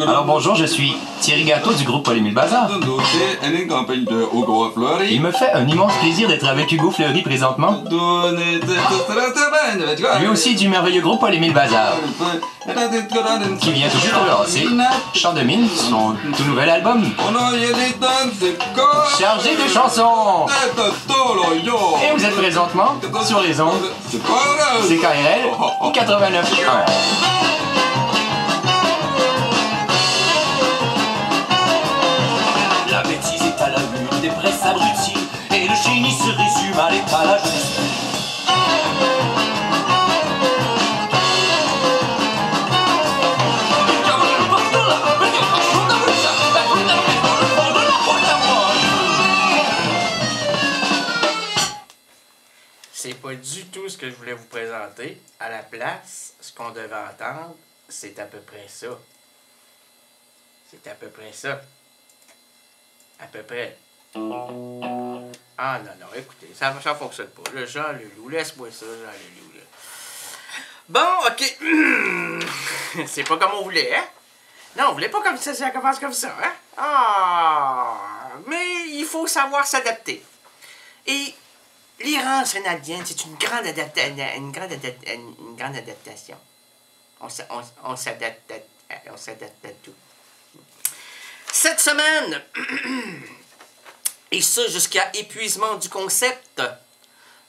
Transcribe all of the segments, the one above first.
Alors bonjour, je suis Thierry Gato du groupe Polémile Bazar. Il me fait un immense plaisir d'être avec Hugo Fleury présentement. Lui aussi du merveilleux groupe Polémile Bazar, qui vient tout juste de lancer Chant de Mine, son tout nouvel album, chargé de chansons. Et vous êtes présentement sur les ondes CKRL 89.1. La bêtise est à la lune des presses abruties, et le génie se résume à l'étalage des... C'est pas du tout ce que je voulais vous présenter. À la place, ce qu'on devait entendre, c'est à peu près ça. C'est à peu près ça. À peu près. Ah non, non, écoutez, ça ne fonctionne pas. Le Jean Leloup, laisse-moi ça, Jean Leloup. Là. Bon, ok. C'est pas comme on voulait, hein? Non, on voulait pas comme ça, ça commence comme ça, hein? Ah! Mais il faut savoir s'adapter. Et l'errance raynaldienne, c'est une grande adaptation. On s'adapte à tout. Cette semaine, et ce jusqu'à épuisement du concept,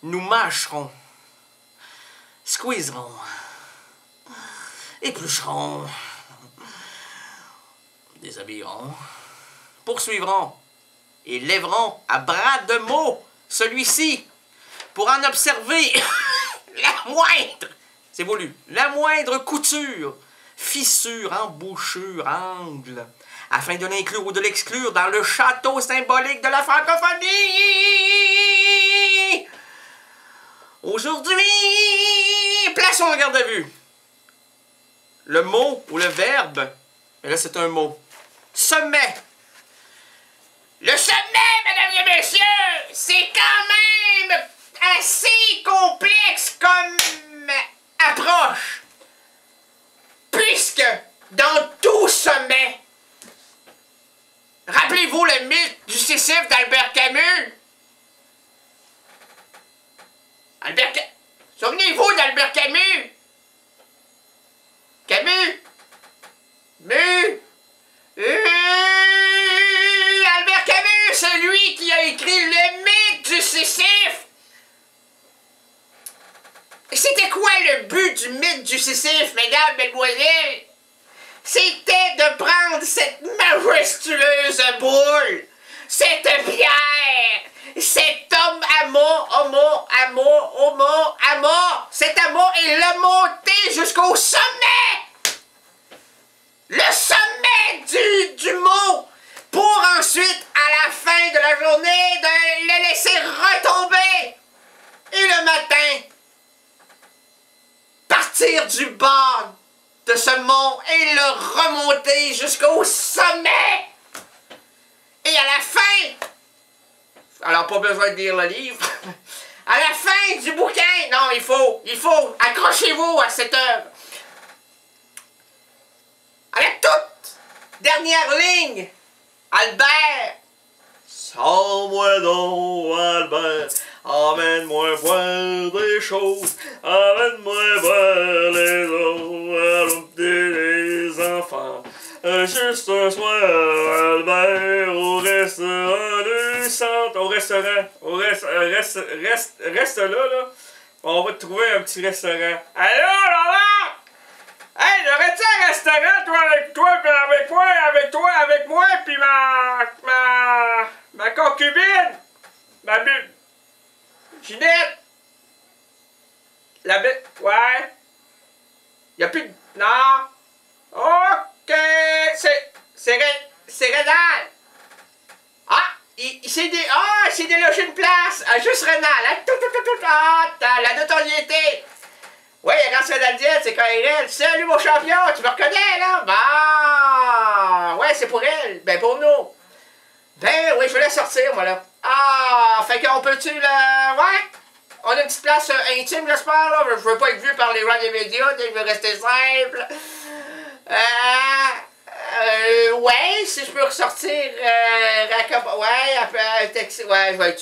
nous mâcherons, squeezerons, éplucherons, déshabillerons, poursuivrons et lèverons à bras de mots celui-ci pour en observer la moindre couture, fissure, embouchure, angle, afin de l'inclure ou de l'exclure dans le château symbolique de la francophonie. Aujourd'hui, plaçons en garde à vue le mot ou le verbe, mais là c'est un mot, sommet. Le sommet, mesdames et messieurs, c'est quand même assez complexe comme approche, puisque dans tout sommet, rappelez-vous le mythe du Sisyphe d'Albert Camus. Souvenez-vous d'Albert Camus. Albert Camus, celui qui a écrit le mythe du Sisyphe. C'était quoi le but du mythe du Sisyphe, mesdames, mesdemoiselles? C'était de prendre cette majestueuse boule, cette pierre, cet homme cet amour et le monter jusqu'au sommet. Le sommet du mot, pour ensuite, à la fin de la journée, de le laisser retomber. Et le matin, partir du bord de ce mont et le remonter jusqu'au sommet. Et à la fin, alors pas besoin de lire le livre, à la fin du bouquin, non, il faut, accrochez-vous à cette œuvre. À la toute dernière ligne, Albert, sans-moi donc, Albert, amène-moi voir des choses, amène-moi voir les autres, les enfants. Juste un soir, Albert, au restaurant du centre, reste là, là, on va te trouver un petit restaurant. Allô, Laurent! Hey, j'aurais-tu un restaurant, toi avec moi, puis ma concubine, ma bulle. Ginette! La bête. Ouais! Y'a plus de. Non! Ok! C'est rénal! Ah! Il s'est délogé une place! Ah, juste rénal! Hein? La notoriété! Ouais, l'errance raynaldienne, c'est CKRL! Salut mon champion! Tu me reconnais là? Bah! Ouais, c'est pour elle! Ben pour nous! Ben oui, je voulais sortir moi là! Ah, fait qu'on peut-tu là... Ouais! On a une petite place intime, j'espère, là. Je veux pas être vu par les gens des médias, donc je veux rester simple. Ouais, si je peux ressortir, ouais, un taxi, ouais, je vais être,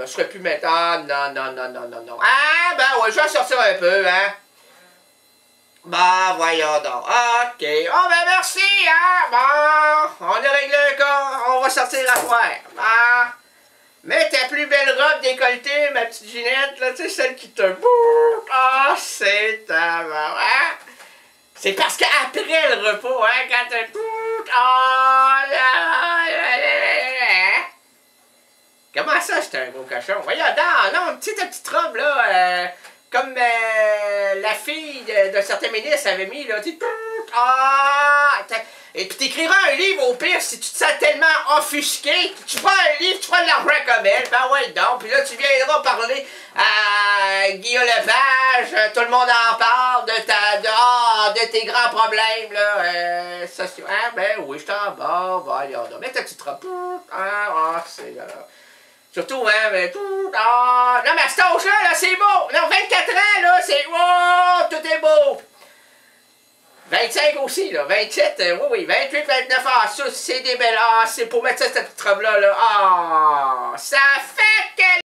je serais plus méthode, non. Ah, ben ouais, je vais sortir un peu, hein. Bah, voyons donc, ok, oh ben merci, hein, bon, on a réglé le cas, on va sortir la soirée, bah, mets ta plus belle robe décolletée, ma petite Ginette, là, tu sais, celle qui te bourre, ah, oh, c'est ta maman, hein? C'est parce qu'après le repos, hein, quand t'es tout... Oh là... Comment ça, j'étais un gros cochon? Voyons, non, ta petite robe, là, comme la fille d'un certain ministre avait mis, là, tu... Ah! Et puis t'écriras un livre, au pire, si tu te sens tellement offusqué, tu prends un livre, tu prends de l'argent comme elle, ben ouais donc, puis là tu viendras parler à Guy Lepage, tout le monde en parle, de tes grands problèmes, là, sociaux, hein, ben oui, je t'en bats, voyons donc, mais t'as tu te repousse, ah, c'est là, surtout, hein, mais tout, ah, non, mais à cet âge-là, là, c'est beau, non, 24 ans, là, c'est, oh, tout est beau, 25 aussi, là, 27, oui, 28, 29, ah, ça, c'est des belles, ah, c'est pour mettre ça, cette petite robe-là, là, ah, ça fait que...